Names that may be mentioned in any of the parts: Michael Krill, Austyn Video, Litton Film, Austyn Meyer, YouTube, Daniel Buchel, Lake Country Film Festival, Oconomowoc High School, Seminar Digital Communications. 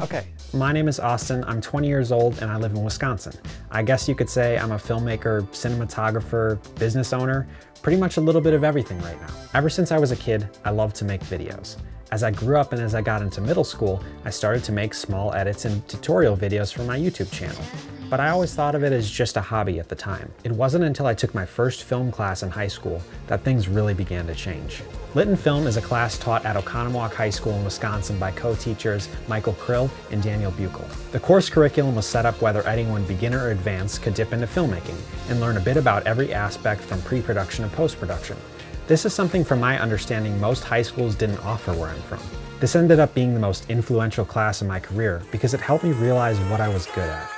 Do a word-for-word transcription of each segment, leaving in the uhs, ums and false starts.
Okay, my name is Austyn, I'm twenty years old and I live in Wisconsin. I guess you could say I'm a filmmaker, cinematographer, business owner, pretty much a little bit of everything right now. Ever since I was a kid, I loved to make videos. As I grew up and as I got into middle school, I started to make small edits and tutorial videos for my YouTube channel. But I always thought of it as just a hobby at the time. It wasn't until I took my first film class in high school that things really began to change. Litton Film is a class taught at Oconomowoc High School in Wisconsin by co-teachers Michael Krill and Daniel Buchel. The course curriculum was set up whether anyone, beginner or advanced, could dip into filmmaking and learn a bit about every aspect from pre-production to post-production. This is something, from my understanding, most high schools didn't offer where I'm from. This ended up being the most influential class in my career because it helped me realize what I was good at.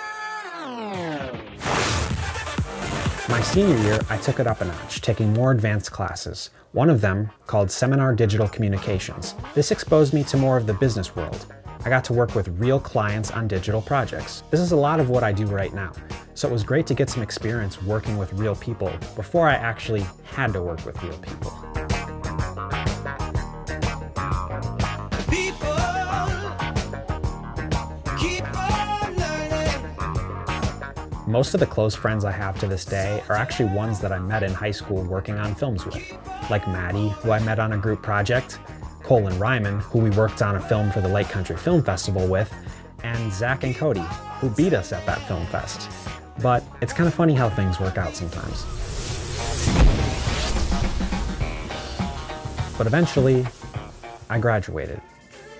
My senior year, I took it up a notch, taking more advanced classes. One of them, called Seminar Digital Communications. This exposed me to more of the business world. I got to work with real clients on digital projects. This is a lot of what I do right now, so it was great to get some experience working with real people before I actually had to work with real people. Most of the close friends I have to this day are actually ones that I met in high school working on films with, like Maddie, who I met on a group project, Cole and Ryman, who we worked on a film for the Lake Country Film Festival with, and Zach and Cody, who beat us at that film fest. But it's kind of funny how things work out sometimes. But eventually, I graduated.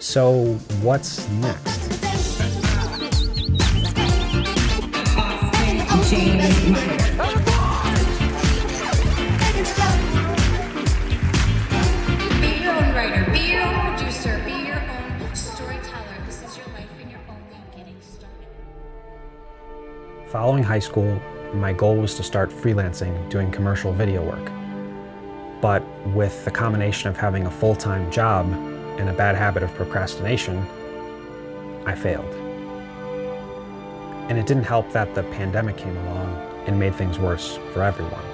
So what's next? Following high school, my goal was to start freelancing, doing commercial video work. But with the combination of having a full-time job and a bad habit of procrastination, I failed. And it didn't help that the pandemic came along and made things worse for everyone.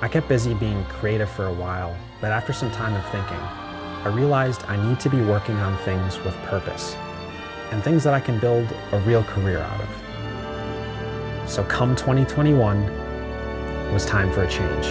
I kept busy being creative for a while, but after some time of thinking, I realized I need to be working on things with purpose and things that I can build a real career out of. So come twenty twenty-one, it was time for a change.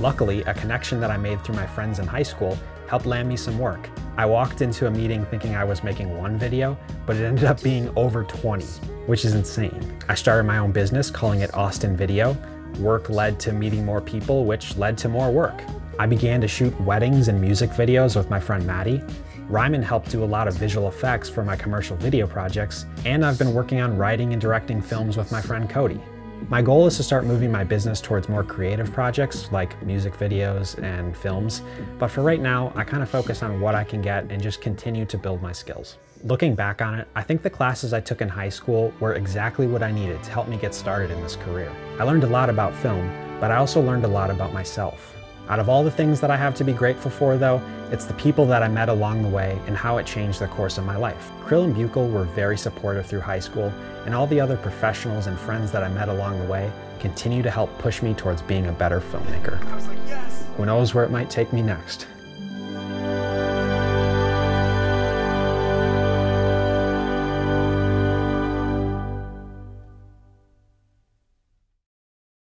Luckily, a connection that I made through my friends in high school helped land me some work. I walked into a meeting thinking I was making one video, but it ended up being over twenty, which is insane. I started my own business, calling it Austyn Video. Work led to meeting more people, which led to more work. I began to shoot weddings and music videos with my friend Maddie. Ryman helped do a lot of visual effects for my commercial video projects, and I've been working on writing and directing films with my friend Cody. My goal is to start moving my business towards more creative projects like music videos and films, but for right now, I kind of focus on what I can get and just continue to build my skills. Looking back on it, I think the classes I took in high school were exactly what I needed to help me get started in this career. I learned a lot about film, but I also learned a lot about myself. Out of all the things that I have to be grateful for, though, it's the people that I met along the way and how it changed the course of my life. Krill and Buchel were very supportive through high school, and all the other professionals and friends that I met along the way continue to help push me towards being a better filmmaker. I was like, yes! Who knows where it might take me next?